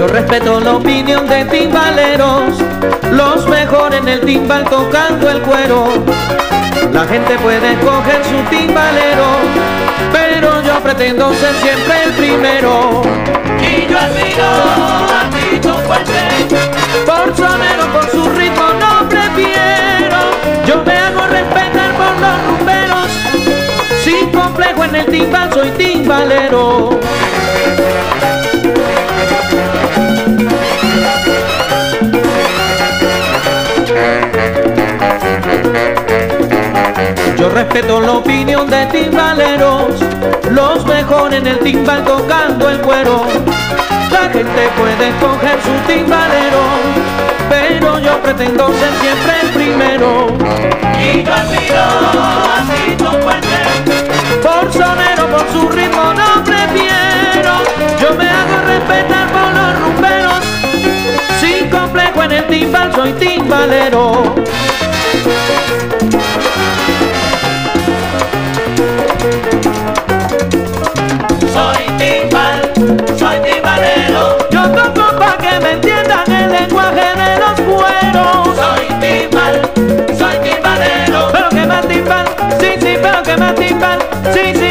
Yo respeto la opinión de timbaleros, los mejores en el timbal tocando el cuero. La gente puede escoger su timbalero, pero yo pretendo ser siempre el primero. Y yo admiro a Tito Puente, por sonero, por su ritmo no prefiero. Yo me hago respetar por los rumberos, sin complejo en el timbal soy timbalero. Yo respeto la opinión de timbaleros, los mejores en el timbal tocando el cuero. La gente puede escoger su timbalero, pero yo pretendo ser siempre el primero. Y yo admiro a Tito Puente, por sonero, por su ritmo no prefiero. Yo me hago respetar por los rumberos, sin complejo en el timbal soy timbalero.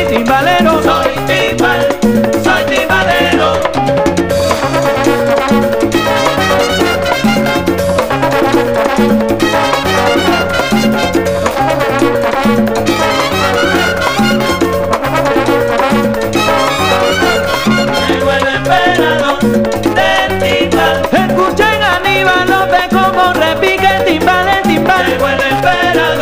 Timbalero, soy timbal, soy timbalero. Llegó el verano del timbal. Escuchen a Aníbal López como repica el timbal, el timbal. Llegó el verano del timbal.